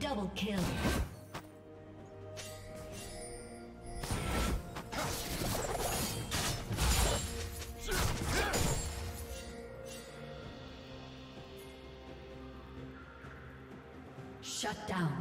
double kill. Shut down.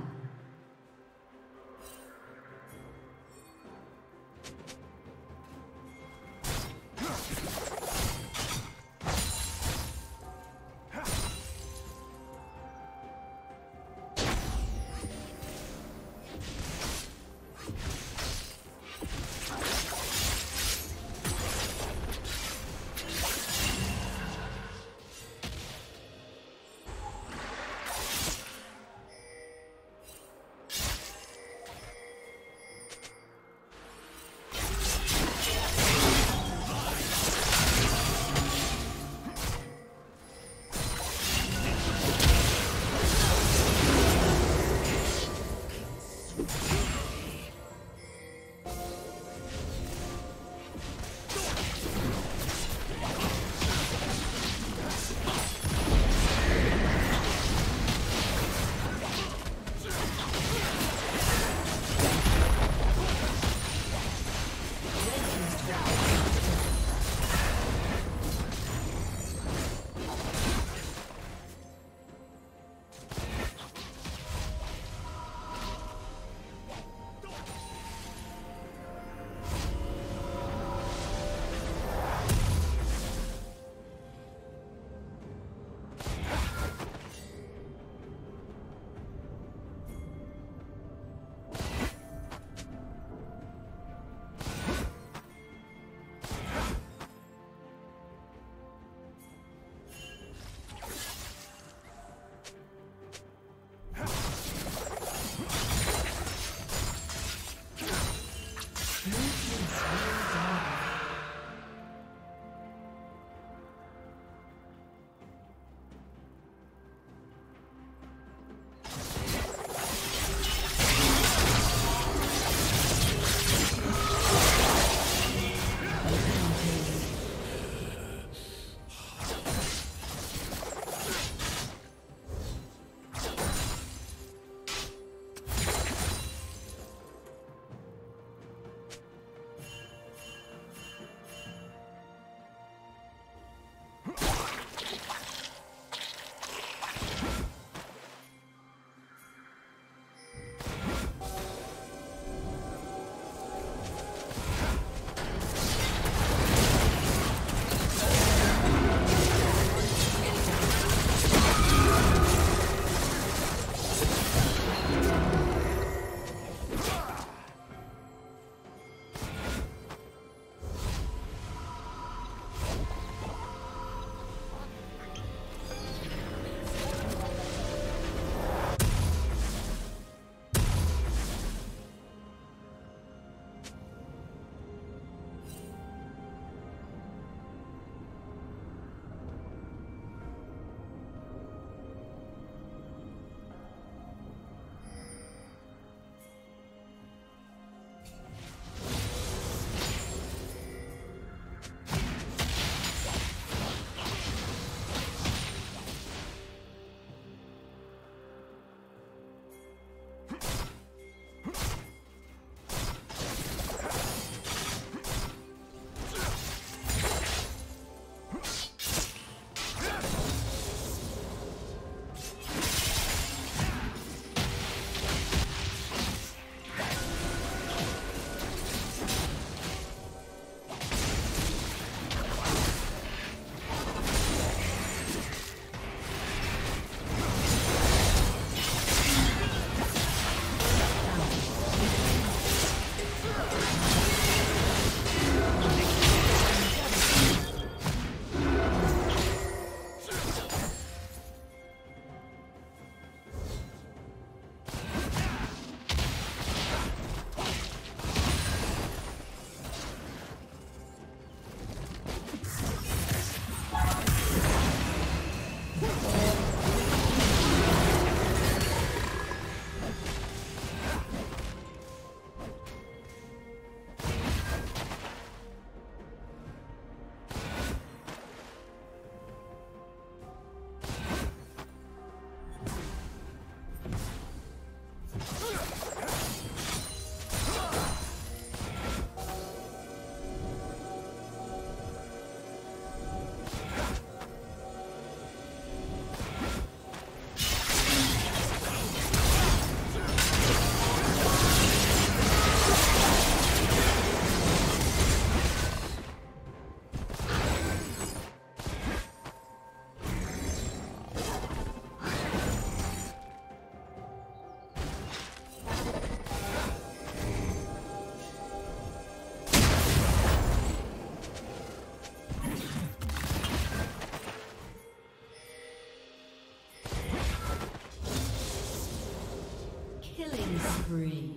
spree.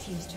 Team's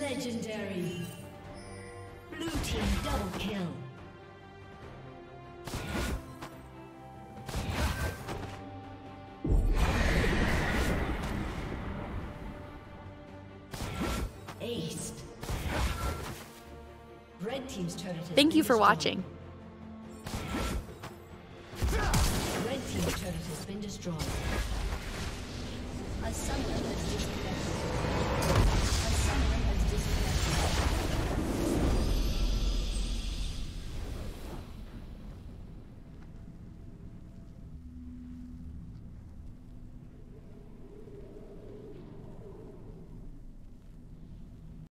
Legendary. Blue team double kill. Aced. Red team team's turret has Thank you for watching. Red team's turret has been destroyed. A summoner has disconnected.